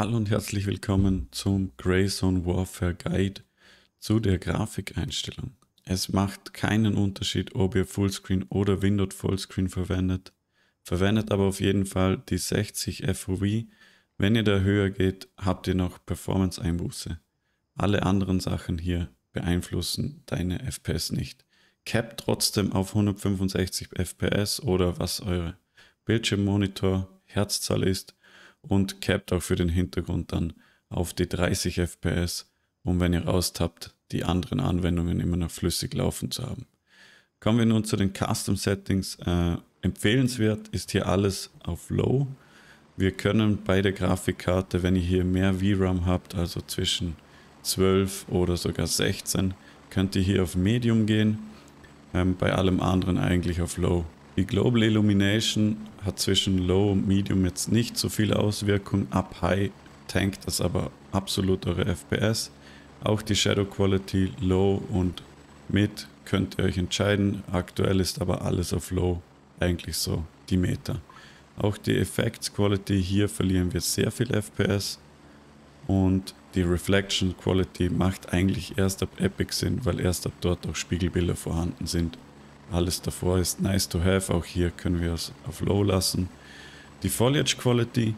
Hallo und herzlich willkommen zum Gray Zone Warfare Guide zu der Grafikeinstellung. Es macht keinen Unterschied, ob ihr Fullscreen oder Windowed Fullscreen verwendet. Verwendet aber auf jeden Fall die 60 FOV. Wenn ihr da höher geht, habt ihr noch Performance-Einbuße. Alle anderen Sachen hier beeinflussen deine FPS nicht. Cap trotzdem auf 165 FPS oder was eure Bildschirmmonitor Herzzahl ist. Und capped auch für den Hintergrund dann auf die 30 FPS, um wenn ihr raustappt, die anderen Anwendungen immer noch flüssig laufen zu haben. Kommen wir nun zu den Custom Settings. Empfehlenswert ist hier alles auf Low. Wir können bei der Grafikkarte, wenn ihr hier mehr VRAM habt, also zwischen 12 oder sogar 16, könnt ihr hier auf Medium gehen, bei allem anderen eigentlich auf Low. Die Global Illumination hat zwischen Low und Medium jetzt nicht so viel Auswirkung. Ab High tankt das aber absolut eure FPS. Auch die Shadow Quality Low und Mid könnt ihr euch entscheiden. Aktuell ist aber alles auf Low eigentlich so die Meta. Auch die Effects Quality, hier verlieren wir sehr viel FPS. Und die Reflection Quality macht eigentlich erst ab Epic Sinn, weil erst ab dort auch Spiegelbilder vorhanden sind. Alles davor ist nice to have, auch hier können wir es auf Low lassen. Die Foliage Quality,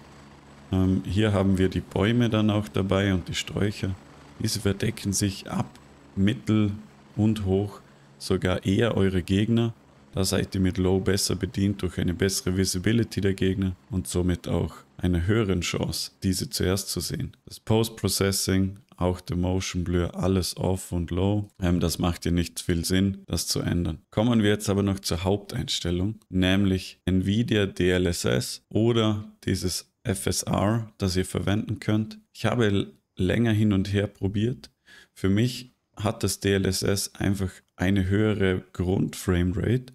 hier haben wir die Bäume dann auch dabei und die Sträucher. Diese verdecken sich ab mittel und hoch sogar eher eure Gegner. Da seid ihr mit Low besser bedient durch eine bessere Visibility der Gegner und somit auch eine höheren Chance, diese zuerst zu sehen. Das Post-Processing, auch der Motion Blur, alles off und low. Das macht ja nicht viel Sinn, das zu ändern. Kommen wir jetzt aber noch zur Haupteinstellung, nämlich Nvidia DLSS oder dieses FSR, das ihr verwenden könnt. Ich habe länger hin und her probiert. Für mich hat das DLSS einfach eine höhere Grundframerate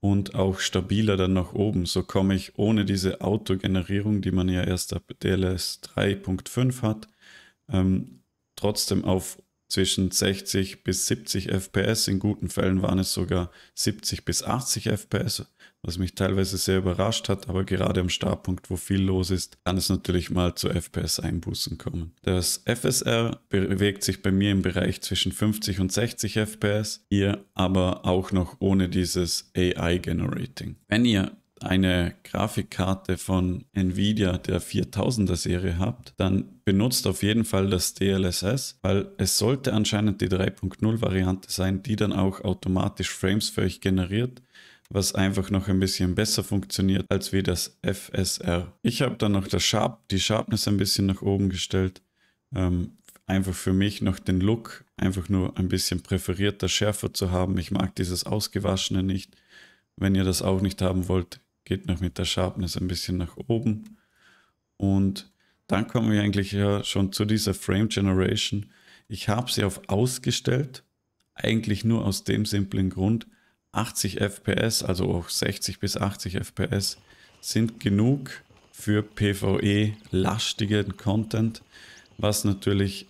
und auch stabiler dann nach oben. So komme ich ohne diese Autogenerierung, die man ja erst ab DLSS 3.5 hat, trotzdem auf zwischen 60 bis 70 FPS, in guten Fällen waren es sogar 70 bis 80 FPS, was mich teilweise sehr überrascht hat, aber gerade am Startpunkt, wo viel los ist, kann es natürlich mal zu FPS-Einbußen kommen. Das FSR bewegt sich bei mir im Bereich zwischen 50 und 60 FPS, hier aber auch noch ohne dieses AI-Generating. Wenn ihr eine Grafikkarte von Nvidia der 4000er Serie habt, dann benutzt auf jeden Fall das DLSS, weil es sollte anscheinend die 3.0 Variante sein, die dann auch automatisch Frames für euch generiert, was einfach noch ein bisschen besser funktioniert als wie das FSR. Ich habe dann noch das die Sharpness ein bisschen nach oben gestellt, einfach für mich noch den Look, einfach nur ein bisschen präferierter, schärfer zu haben. Ich mag dieses Ausgewaschene nicht. Wenn ihr das auch nicht haben wollt, geht noch mit der Sharpness ein bisschen nach oben. Und dann kommen wir eigentlich ja schon zu dieser Frame Generation. Ich habe sie auf ausgestellt, eigentlich nur aus dem simplen Grund, 80 FPS, also auch 60 bis 80 FPS sind genug für PvE-lastigen Content, was natürlich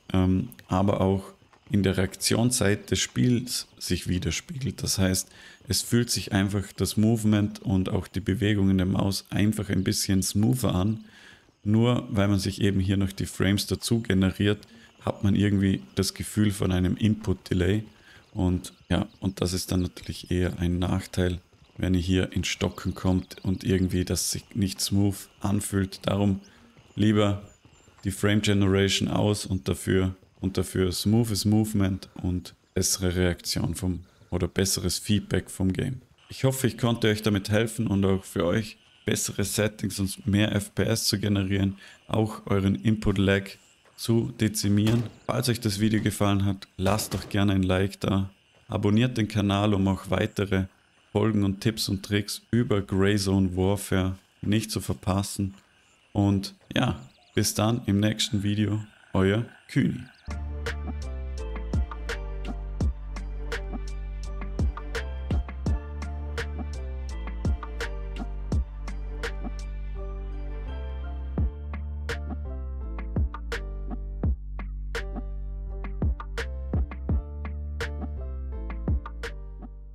aber auch in der Reaktionszeit des Spiels sich widerspiegelt. Das heißt, es fühlt sich einfach das Movement und auch die Bewegungen der Maus einfach ein bisschen smoother an. Nur weil man sich eben hier noch die Frames dazu generiert, hat man irgendwie das Gefühl von einem Input Delay. Und ja, und das ist dann natürlich eher ein Nachteil, wenn ihr hier in Stocken kommt und irgendwie das sich nicht smooth anfühlt. Darum lieber die Frame Generation aus und dafür smoothes Movement und bessere Reaktion oder besseres Feedback vom Game. Ich hoffe, ich konnte euch damit helfen und auch für euch bessere Settings und mehr FPS zu generieren, auch euren Input Lag zu dezimieren. Falls euch das Video gefallen hat, lasst doch gerne ein Like da. Abonniert den Kanal, um auch weitere Folgen und Tipps und Tricks über Gray Zone Warfare nicht zu verpassen. Und ja, bis dann im nächsten Video. Euer Quehnie.